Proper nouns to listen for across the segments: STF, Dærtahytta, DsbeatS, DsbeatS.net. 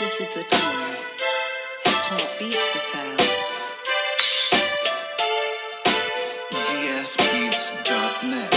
This is the time. Hip-hop beats the sound. DsbeatS.net.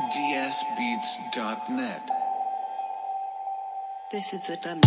DsbeatS.net. This is the demo.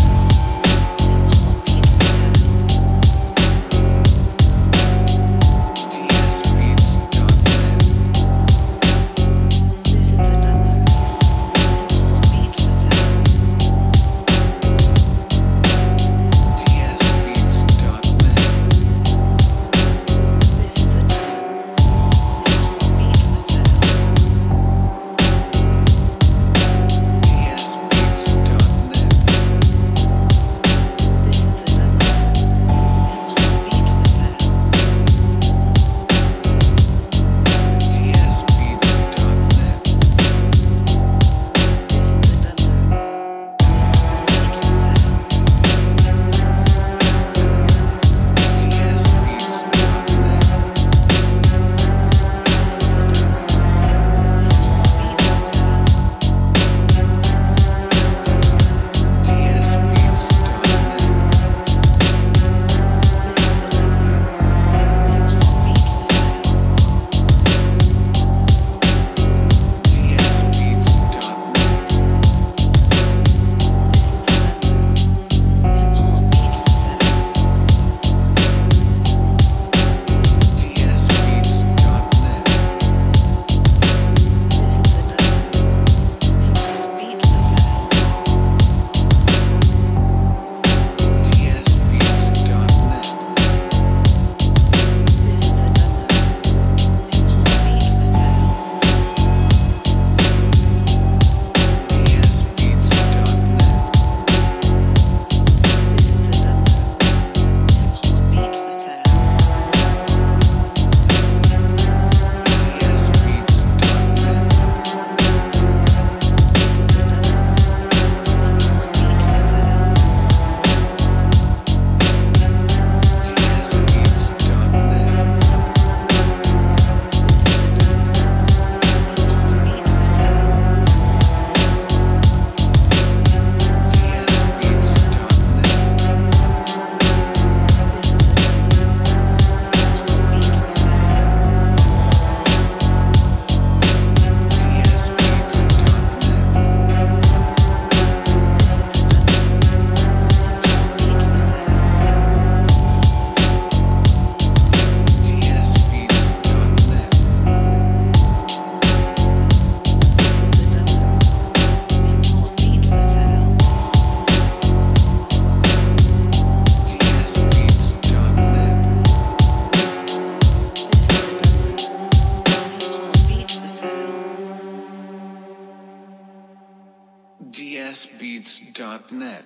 DsbeatS.net.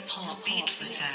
hip-hop beat for sale.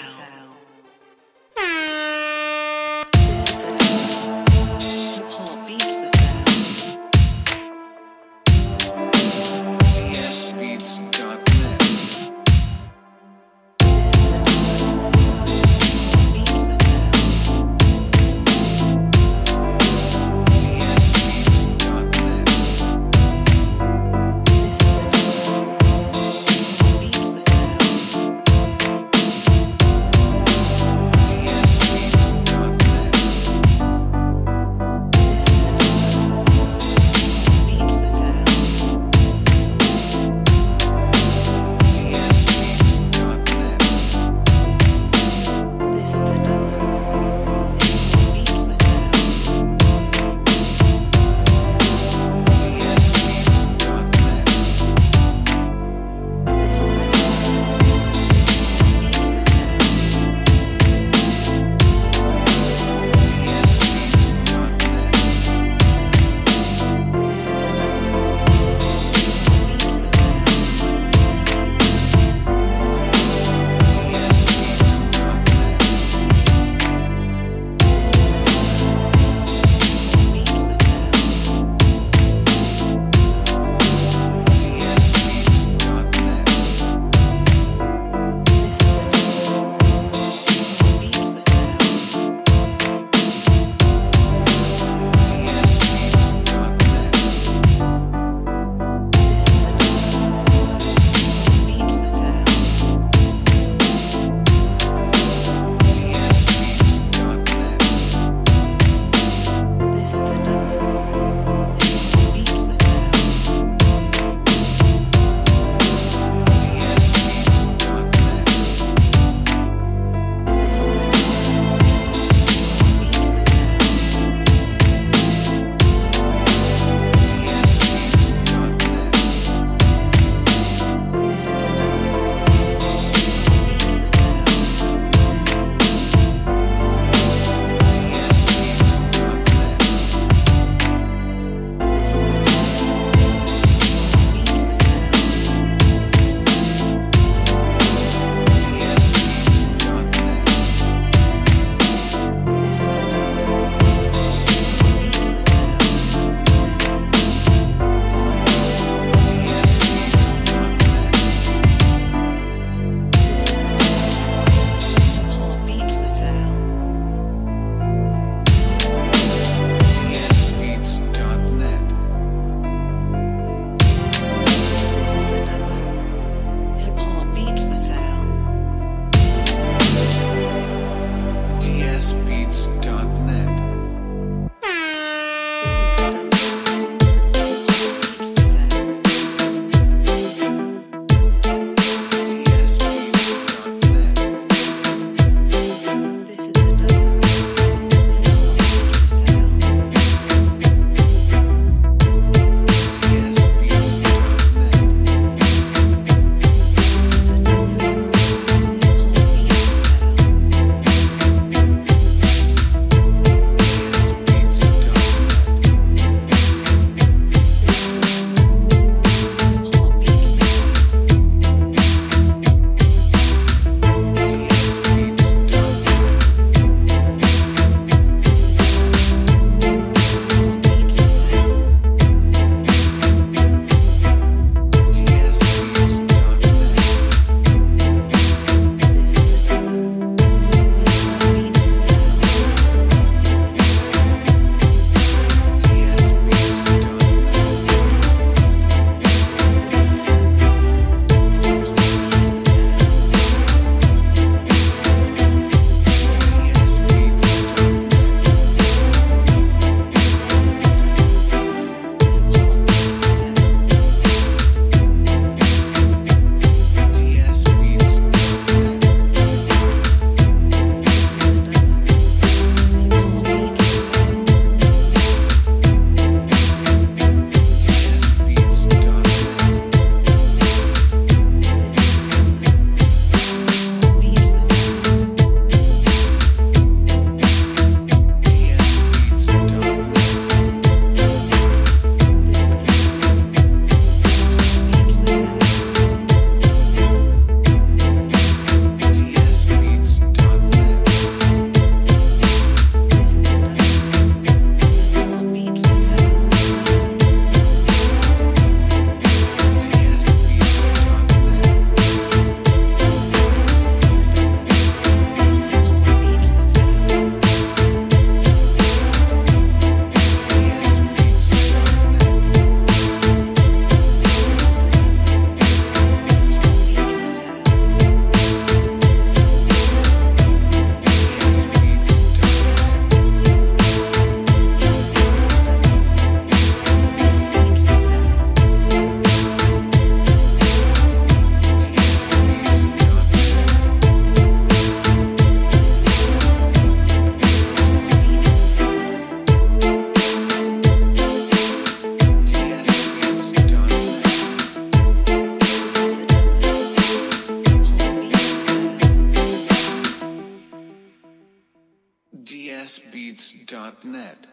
DsbeatS.net.